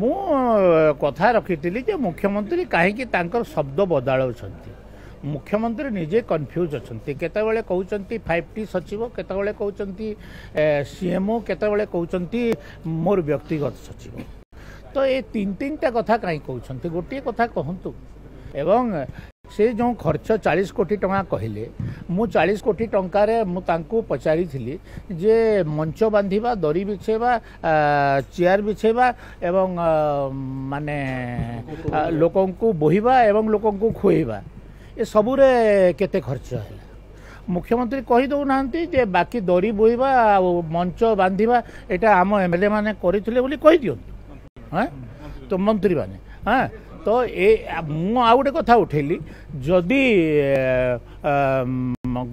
मु कथा रखी मुख्यमंत्री कहीं शब्द बदलाव मुख्यमंत्री निजे कन्फ्यूज अच्छा केतवे कहते 5T सचिव केतवे कहते सीएमओ केतवे कहते मोर व्यक्तिगत सचिव तो ये तीन तीन टा कथा कहीं कहते गोटे कथा कहतु एवं से जो खर्च 40 कोटी टंका कहले मु 40 कोटी टंका रे मु तांकू पचारी थिली जे मंच बांधिबा दरी बिछेबा चेयर बिछेबा एवं माने लोकंकू बोहिबा एवं लोकंकू खोइबा ए सबुरे केते खर्च है। मुख्यमंत्री कही दो नांती जे बाकी दरी बोहिबा मंच बांधिबा एटा आम एमएलए माने करिथिले बोली कहि दियो हां तो मंत्री माने हां तो ये मु आ गोटे कथा उठेली जदि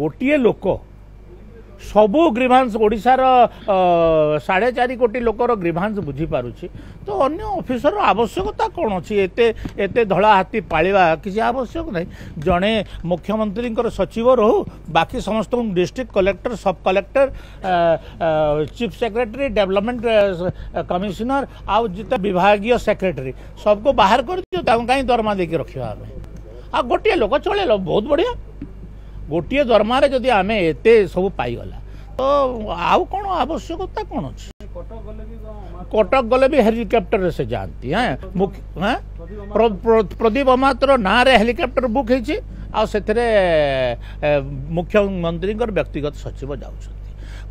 गोटे लोक सबू ग्रीभांस ओडिशार 4.5 कोटी लोकर ग्रीभांस बुझी पारुछि तो अन्य ऑफिसर आवश्यकता कौन अच्छी एते धड़ा हाथी पालिबा किसी आवश्यक नहीं। जड़े मुख्यमंत्री सचिव रहू बाकी समस्त district collector sub collector chief secretary development commissioner आउ जिते विभागीय सेक्रेटरी सबको बाहर कर दियो कहीं दरमा देके रखा आ गोटे लोक चल बहुत बढ़िया गोटे दरमार जदि आम एत सब पाईगला तो आउ कौन आवश्यकता कौन अच्छी कटक गले भी हेलिकप्टर से जाती हैं प्रदीप अमात्र ना हेलिकप्टर बुक होती मुख्यमंत्री व्यक्तिगत सचिव जाऊँ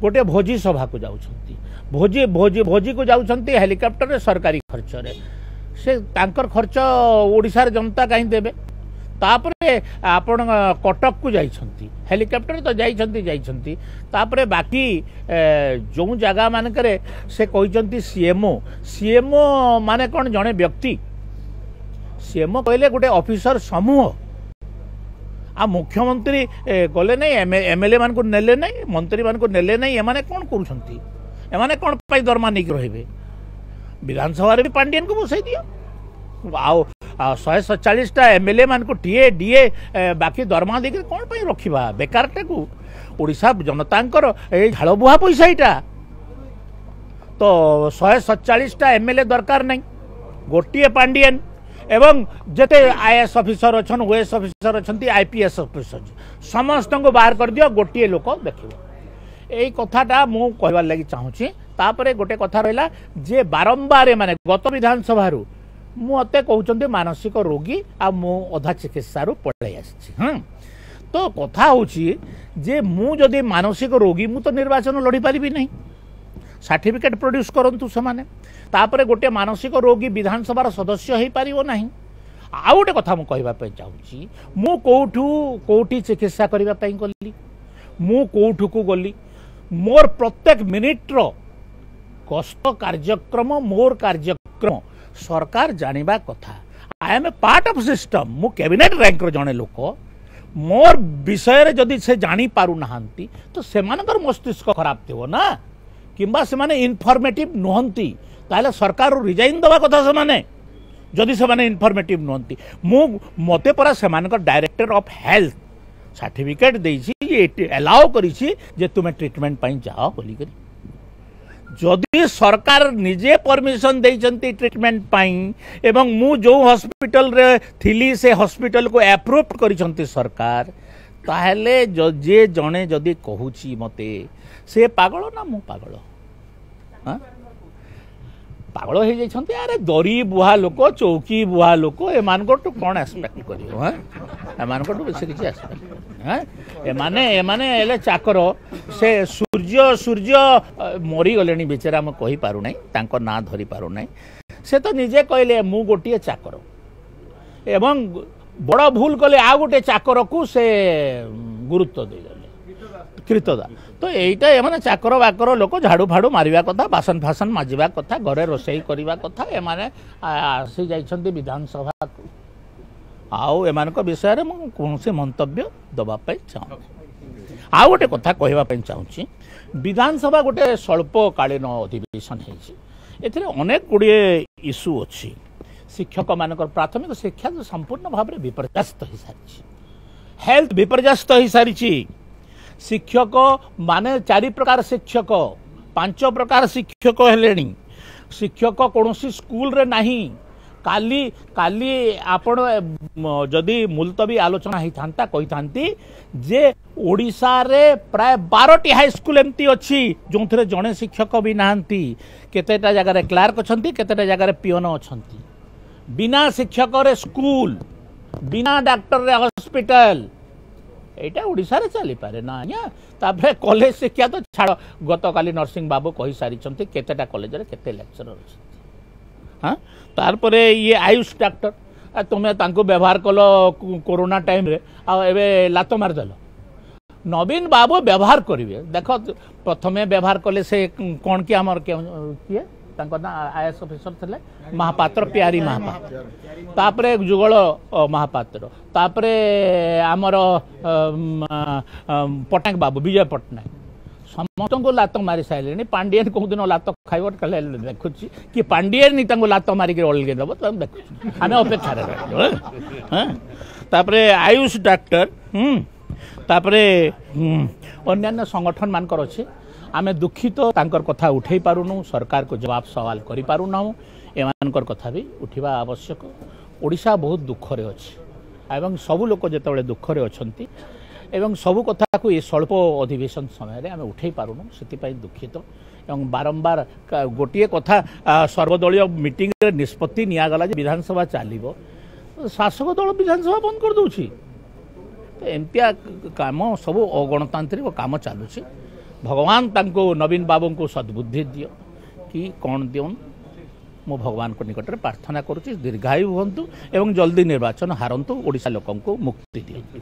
गोटे भोजी सभा को जाऊँ भोजी भोजी भोजी को जाऊँ हेलिकप्टर सरकारी खर्च रे से तांकर खर्च ओडिशार जनता कहीं देवे तापरे आपण कटक को जाइछंती हेलीकॉप्टर तो जाइछंती जाइछंती तापरे बाकी जो जगह मानकरे से कहते सीएमओ सीएमओ माने कौन जड़े व्यक्ति सीएमओ कहले गोटे ऑफिसर समूह आ मुख्यमंत्री गले नहीं एमएलए मान को नेले नहीं मंत्री मान को नेले नहीं एमाने कौन करूछंती एमाने कौन पाई दरमा नहीं रहबे विधानसभा भी पांडियन को बसई दियो आओ 147टा एमएलए मान को टीए डीए बाकी दरमा देकर कौन पाई रखा बेकारटा को ओडिशा जनता झाड़बुहा पैसा यहाँ तो 147टा एमएलए दरकार नहीं गोटे पांडियन एवं जेते आईएएस ऑफिसर अच्छा ओएस ऑफिसर अच्छा आईपीएस ऑफिसर समस्त को बाहर कर दियो गोटे लोक देख यही कथाटा मु कहबार लगी चाहूँगी। तापर गोटे कथा रहा जे बारंबार माने गत विधानसभा मुते कहते मानसिक रोगी आ मु अधा चिकित्सा रू पड़े आँ तो कथा हूँ जे मु जदि मानसिक रोगी मु तो निर्वाचन लड़ी पारि नहीं सर्टिफिकेट प्रोड्यूस करूँ से गोटे मानसिक रोगी विधानसभा सदस्य हो पार ना आउ गोटे कथा मुझे चाहूँगी मु कौठू कौटी चिकित्सा करने गली मु कौठू को गली मोर प्रत्येक मिनिट्र कष्ट कार्यक्रम मोर कार्यक्रम सरकार जानिबा कथा I am a part of system मु कैबिनेट रैंक रो जने लोक मोर विषय रे जदि से जानी पारु नहंती तो सेमानकर मस्तिष्क खराब थिवो ना किंबा सेमाने इनफॉर्मेटिव नहंती ताले सरकार रो रिजाइन दबा कथा सेमाने जदि सेमाने इनफॉर्मेटिव नहंती मु मते परा सेमानकर डायरेक्टर ऑफ हेल्थ सर्टिफिकेट देइछि अलाउ करिछि जे तुमे ट्रीटमेंट पई जाओ बोली करी जदि सरकार निजे परमिशन देती ट्रिटमेंट पाई मु जो हॉस्पिटल रे थिली से हॉस्पिटल को एप्रूव करी सरकार ताहले जे जने जदि कहूची मते से पागल ना मु पागल हाँ पागल हो जाइछंती अरे दरी बुहा लोक चौकी बुहा लोक एमानकोटू कौन एक्सपेक्ट करियो हां एमानकोटू बेसी किछ एक्सपेक्ट हां एमाने एले चाकर से सूर्य मरी गलेनी बेचारा म कहि पारु नै तांको ना धरि पारु नै से तो निजे कहले मु गोटिए चाकर एवं बड़ा भूल कले आ गोटे चाकर को से गुरुत्व दे कृतदा तो यहीटा एमाने चाकर बाकर लोक झाड़ू फाड़ू मारिबा कथा बासन फासन माजिबा कथा घरे रोसई करिबा कथा एमाने आसी जाइछन्ते विधानसभा को आउ एमानक विषय रे मु कोनसे मंतव्य दबा पई चाहू आ गोटे कथा कहबा पई चाहूची विधानसभा गोटे स्वल्पकालीन अधिवेशन हेछि एथिरे अनेक गुडी इशू अछि शिक्षक मानकर प्राथमिक शिक्षा संपूर्ण भाव में विपर्यस्त हो सारी हेल्थ विपर्यस्त हो सारी शिक्षक माने 4 प्रकार शिक्षक 5 प्रकार शिक्षक हेलेनी शिक्षक कौन सी स्कूल रे नाही काली काली आपण जदि मुलतवी आलोचना होई थांता कहि थांती जे ओडिसा रे प्राय 12टी हाई स्कूल एमती अच्छी जो थे जड़े शिक्षक भी नाहंती केतेटा जगह क्लार्क अछंती केतेटा जगह पियोन अछंती बिना शिक्षक रे स्कूल बिना डॉक्टर रे हॉस्पिटल एटा ओडिसा रे चली पारे ना या तापरे कॉलेज शिक्षा तो छाड़ गत काली नर्सिंग बाबू कहि सारी छंती केतेटा कॉलेज रे केते लेक्चरर अछंती हाँ तारपर ये आयुष डाक्टर तुम्हें व्यवहार कल कोरोना टाइम रे एवं लात मारिदेल नवीन बाबू व्यवहार करेंगे देख प्रथम व्यवहार कले से कौन किए आमर किए ना आईएएस ऑफिसर थे महापात्र प्यारी महापात्र तापर जुगल महापात्र तापर आमर पटनायक बाबू विजय पटनायक समस्त को लात मारी सारे पांडियन कौ दिन लात खाइब कहे देखुची कि पांडियन लात मारिक अलग दब तो देखु आम अपेक्षार तापर आयुष डाक्टर तापर अन्न्य संगठन मानकर अच्छे आम दुखित कथा उठे पारूनु सरकार को जवाब सवाल करूँ एम कथा भी उठा आवश्यक ओडिशा बहुत दुखरे अच्छे एवं सबू लोक जो दुखरे अच्छा एवं सबू कथा को ये स्वल्प अधिवेशन समय आम उठे पारूनु से दुखित एवं बारंबार गोटे कथा सर्वदलीय मीटिंग रे निष्पत्ति नियागला विधानसभा चलो शासक दल विधानसभा बंद कर दूची तो एमतिया काम सब अगणतांत्रिक काम चलुची भगवान तांको नवीन बाबू को सद्बुद्धि दियो कि कौन दियोन मो भगवान को निकट में प्रार्थना करुच्ची दीर्घायु हूँ एवं जल्दी निर्वाचन हारंतु ओडिशा लोकन को मुक्ति दियो।